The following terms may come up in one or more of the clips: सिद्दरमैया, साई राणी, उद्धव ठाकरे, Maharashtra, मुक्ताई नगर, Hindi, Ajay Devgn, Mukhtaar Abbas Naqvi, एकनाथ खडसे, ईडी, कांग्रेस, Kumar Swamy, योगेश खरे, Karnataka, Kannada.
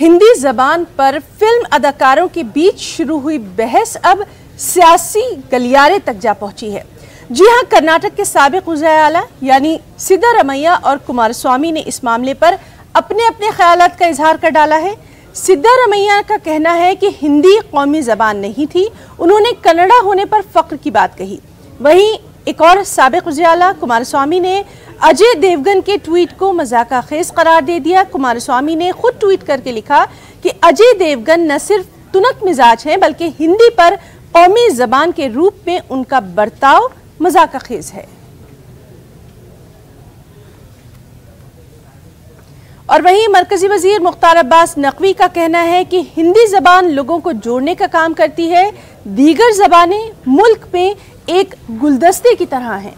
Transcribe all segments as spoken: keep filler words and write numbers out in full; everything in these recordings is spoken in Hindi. हिंदी जबान पर फिल्म अदाकारों के बीच शुरू हुई बहस अब सियासी गलियारे तक जा पहुंची है। जी हां, कर्नाटक के साबिक वज़ीर आला यानी सिद्दरमैया और कुमार स्वामी ने इस मामले पर अपने अपने ख्यालात का इजहार कर डाला है। सिद्दरमैया का कहना है कि हिंदी कौमी जबान नहीं थी, उन्होंने कन्नड़ा होने पर फख्र की बात कही। वहीं एक और साबिक वज़ीर आला कुमार स्वामी ने अजय देवगन के ट्वीट को मजाका खेज करार दे दिया। कुमार स्वामी ने खुद ट्वीट करके लिखा कि अजय देवगन न सिर्फ तुनक मिजाज हैं बल्कि हिंदी पर कौमी जबान के रूप में उनका बर्ताव मजाका खेज है। और वहीं मरकजी वजीर मुख्तार अब्बास नकवी का कहना है कि हिंदी जबान लोगों को जोड़ने का काम करती है, दीगर जबानें मुल्क में एक गुलदस्ते की तरह हैं।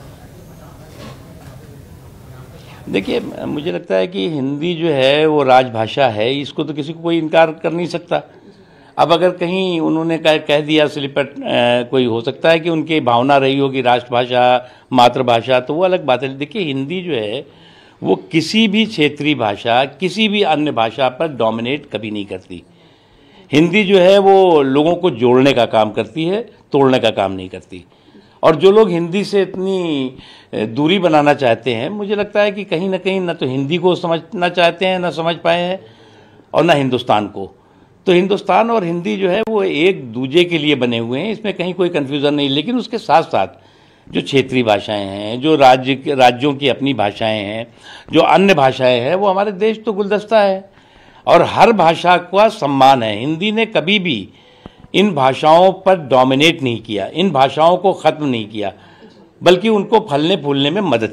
देखिए, मुझे लगता है कि हिंदी जो है वो राजभाषा है, इसको तो किसी को कोई इनकार कर नहीं सकता। अब अगर कहीं उन्होंने कह, कह दिया स्लिपट, कोई हो सकता है कि उनकी भावना रही हो कि राष्ट्रभाषा मातृभाषा, तो वो अलग बात है। देखिए, हिंदी जो है वो किसी भी क्षेत्रीय भाषा किसी भी अन्य भाषा पर डोमिनेट कभी नहीं करती। हिंदी जो है वो लोगों को जोड़ने का काम करती है, तोड़ने का काम नहीं करती। और जो लोग हिंदी से इतनी दूरी बनाना चाहते हैं, मुझे लगता है कि कहीं ना कहीं ना तो हिंदी को समझना चाहते हैं, ना समझ पाए हैं, और ना हिंदुस्तान को। तो हिंदुस्तान और हिंदी जो है वो एक दूजे के लिए बने हुए हैं, इसमें कहीं कोई कन्फ्यूज़न नहीं। लेकिन उसके साथ साथ जो क्षेत्रीय भाषाएं हैं, जो राज्य राज्यों की अपनी भाषाएं हैं, जो अन्य भाषाएं हैं, वो हमारे देश तो गुलदस्ता है और हर भाषा का सम्मान है। हिंदी ने कभी भी इन भाषाओं पर डोमिनेट नहीं किया, इन भाषाओं को ख़त्म नहीं किया, बल्कि उनको फलने फूलने में मदद